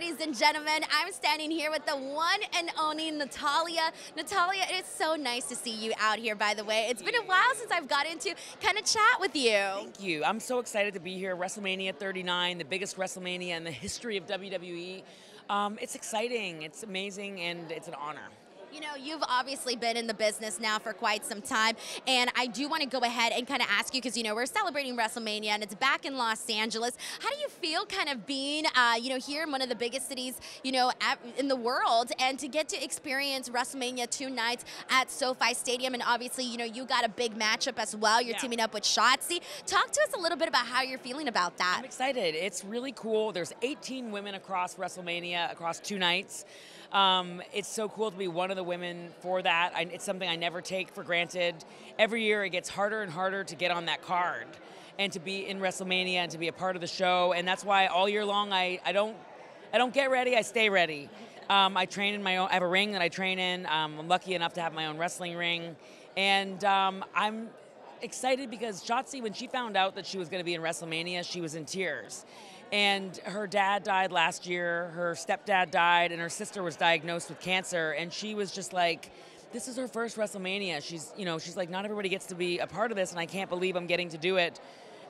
ladies and gentlemen. I'm standing here with the one and only Natalia. Natalia, it is so nice to see you out here, by the way. It's been a while since I've gotten to kind of chat with you. Thank you. I'm so excited to be here. WrestleMania 39, the biggest WrestleMania in the history of WWE. It's exciting, it's amazing, and it's an honor. You know, you've obviously been in the business now for quite some time, and I do want to go ahead and kind of ask you, because, you know, we're celebrating WrestleMania, and it's back in Los Angeles. How do you feel kind of being, you know, here in one of the biggest cities, you know, in the world, and to get to experience WrestleMania 2 nights at SoFi Stadium, and obviously, you know, you got a big matchup as well. You're teaming up with Shotzi. Talk to us a little bit about how you're feeling about that. I'm excited. It's really cool. There's 18 women across WrestleMania, across 2 nights. It's so cool to be one of the women for that. It's something I never take for granted. Every year it gets harder and harder to get on that card and to be in WrestleMania and to be a part of the show. And that's why all year long I don't get ready, I stay ready. I train in my own, I have a ring that I train in. I'm lucky enough to have my own wrestling ring. And I'm excited because Shotzi, when she found out that she was gonna be in WrestleMania, she was in tears. And her dad died last year, her stepdad died, and her sister was diagnosed with cancer, and she was just like, this is her first WrestleMania. She's, you know, she's like, not everybody gets to be a part of this, and I can't believe I'm getting to do it.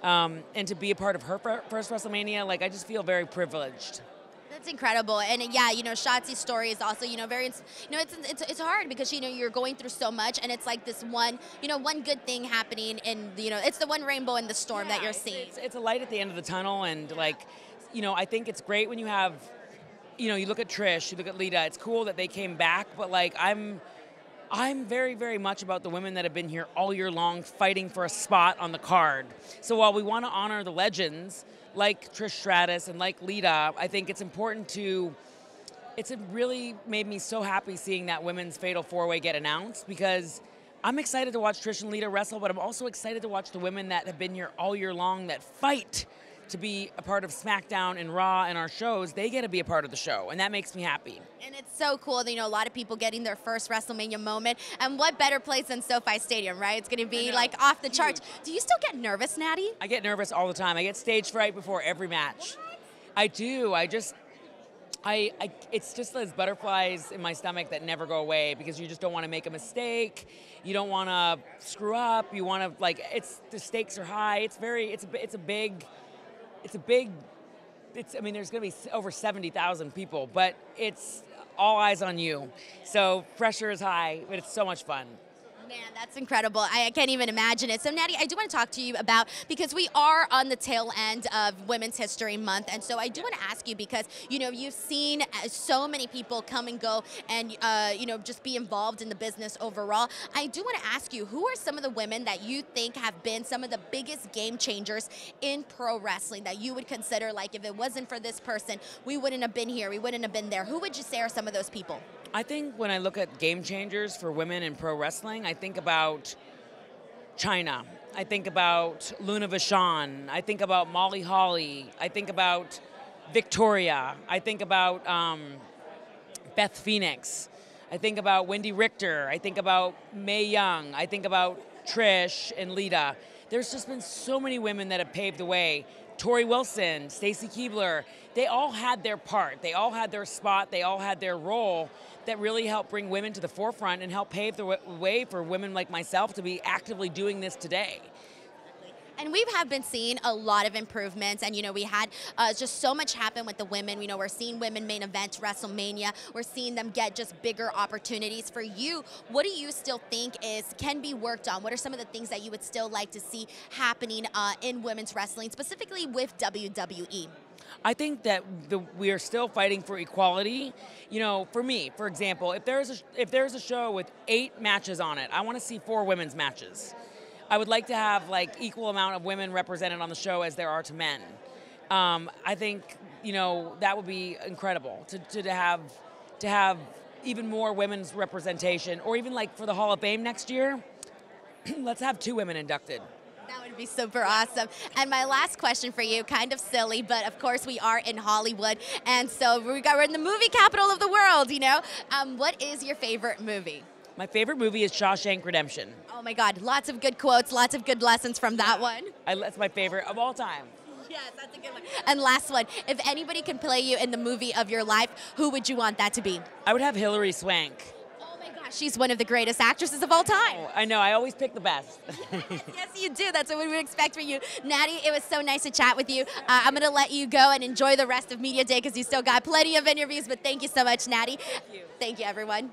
And to be a part of her first WrestleMania, like, I just feel very privileged. That's incredible, and yeah, you know, Shotzi's story is also, you know, very, you know, it's hard because, you know, you're going through so much, and it's like this one, you know, one good thing happening, and, you know, it's the one rainbow in the storm that you're seeing. It's a light at the end of the tunnel, and like, you know, I think it's great when you have, you know, you look at Trish, you look at Lita. It's cool that they came back, but like, I'm very, very much about the women that have been here all year long fighting for a spot on the card. So while we want to honor the legends like Trish Stratus and like Lita, I think it's important to, it's really made me so happy seeing that women's fatal four-way get announced, because I'm excited to watch Trish and Lita wrestle, but I'm also excited to watch the women that have been here all year long that fight to be a part of SmackDown and Raw and our shows. They get to be a part of the show, and that makes me happy. And it's so cool that, you know, a lot of people getting their first WrestleMania moment, and what better place than SoFi Stadium, right? It's gonna be like off the charts. Do you still get nervous, Natty? I get nervous all the time. I get stage fright before every match. What? I do, I just, it's just those butterflies in my stomach that never go away, because you just don't want to make a mistake, you don't want to screw up, you want to, like, it's, the stakes are high, it's very, it's a big, I mean, there's gonna be over 70,000 people, but it's all eyes on you. So pressure is high, but it's so much fun. Man, that's incredible. I can't even imagine it. So, Natty, I do want to talk to you about, because we are on the tail end of Women's History Month, and so I do want to ask you, because, you know, you've seen so many people come and go and, you know, just be involved in the business overall. I do want to ask you, who are some of the women that you think have been some of the biggest game changers in pro wrestling that you would consider, like, if it wasn't for this person, we wouldn't have been here, we wouldn't have been there? Who would you say are some of those people? I think when I look at game changers for women in pro wrestling, I think about Chyna. I think about Luna Vachon. I think about Molly Holly. I think about Victoria. I think about Beth Phoenix. I think about Wendy Richter. I think about Mae Young. I think about Trish and Lita. There's just been so many women that have paved the way. Tori Wilson, Stacey Keebler, they all had their part. They all had their spot. They all had their role that really helped bring women to the forefront and help pave the way for women like myself to be actively doing this today. And we have been seeing a lot of improvements, and, you know, we had just so much happen with the women. You know, we're seeing women main event WrestleMania. We're seeing them get just bigger opportunities. For you, what do you still think can be worked on? What are some of the things that you would still like to see happening in women's wrestling, specifically with WWE? I think that we are still fighting for equality. You know, for me, for example, if there's a show with 8 matches on it, I want to see 4 women's matches. I would like to have, like, equal amount of women represented on the show as there are to men. I think, you know, that would be incredible to have even more women's representation, or even, like, for the Hall of Fame next year, let's have 2 women inducted. That would be super awesome. And my last question for you, kind of silly, but of course we are in Hollywood, and so we're in the movie capital of the world, you know? What is your favorite movie? My favorite movie is Shawshank Redemption. Oh my God, lots of good quotes, lots of good lessons from that one. That's my favorite of all time. Yes, that's a good one. And last one, if anybody can play you in the movie of your life, who would you want that to be? I would have Hilary Swank. Oh my gosh, she's one of the greatest actresses of all time. Oh, I know, I always pick the best. Yes, yes, you do. That's what we would expect from you. Natty, it was so nice to chat with you. I'm going to let you go and enjoy the rest of Media Day because you still got plenty of interviews, but thank you so much, Natty. Thank you, everyone.